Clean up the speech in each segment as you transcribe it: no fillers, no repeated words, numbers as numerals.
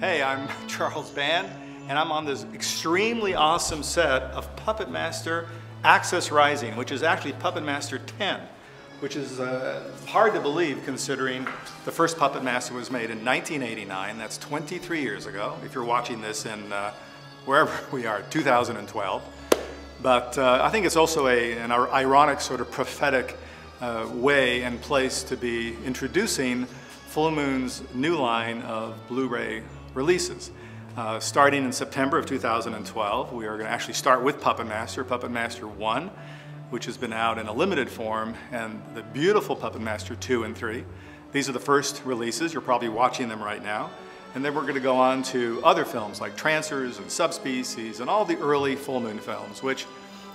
Hey, I'm Charles Band, and I'm on this extremely awesome set of Puppet Master Axis Rising, which is actually Puppet Master 10, which is hard to believe considering the first Puppet Master was made in 1989. That's 23 years ago, if you're watching this in wherever we are, 2012. But I think it's also an ironic sort of prophetic way and place to be introducing Full Moon's new line of Blu-ray releases. Starting in September of 2012, we are going to actually start with Puppet Master 1, which has been out in a limited form, and the beautiful Puppet Master 2 and 3. These are the first releases. You're probably watching them right now. And then we're going to go on to other films like Trancers and Subspecies and all the early Full Moon films, which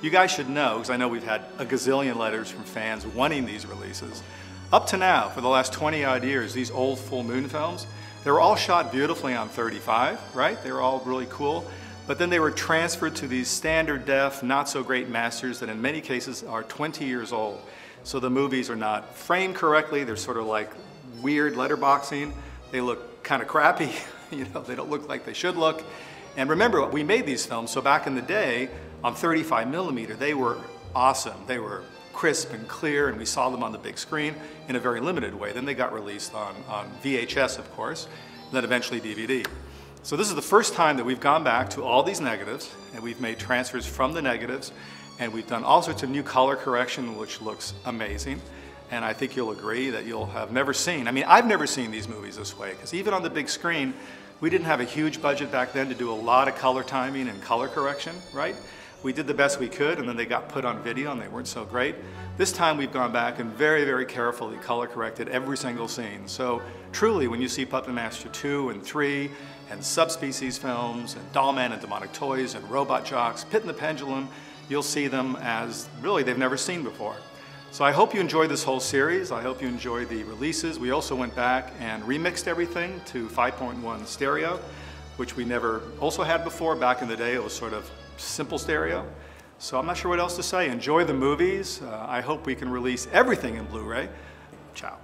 you guys should know, because I know we've had a gazillion letters from fans wanting these releases. Up to now, for the last 20-odd years, these old Full Moon films, they were all shot beautifully on 35, right? They were all really cool. But then they were transferred to these standard def, not so great masters that in many cases are 20 years old. So the movies are not framed correctly. They're sort of like weird letterboxing. They look kind of crappy. You know, they don't look like they should look. And remember, we made these films. So back in the day, on 35 millimeter, they were awesome. They were crisp and clear, and we saw them on the big screen in a very limited way. Then they got released on VHS, of course, and then eventually DVD. So this is the first time that we've gone back to all these negatives, and we've made transfers from the negatives, and we've done all sorts of new color correction, which looks amazing. And I think you'll agree that you'll have never seen, I mean, I've never seen these movies this way, because even on the big screen, we didn't have a huge budget back then to do a lot of color timing and color correction, right? We did the best we could, and then they got put on video and they weren't so great. This time we've gone back and very, very carefully color corrected every single scene. So truly, when you see Puppet Master 2 and 3 and Subspecies films and Dollman and Demonic Toys and Robot Jocks, Pit and the Pendulum, you'll see them as really they've never seen before. So I hope you enjoyed this whole series. I hope you enjoyed the releases. We also went back and remixed everything to 5.1 stereo, which we never also had before. Back in the day, it was sort of simple stereo. So I'm not sure what else to say. Enjoy the movies. I hope we can release everything in Blu-ray. Ciao.